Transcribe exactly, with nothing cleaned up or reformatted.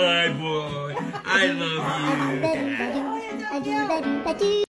Hi boy, I love you.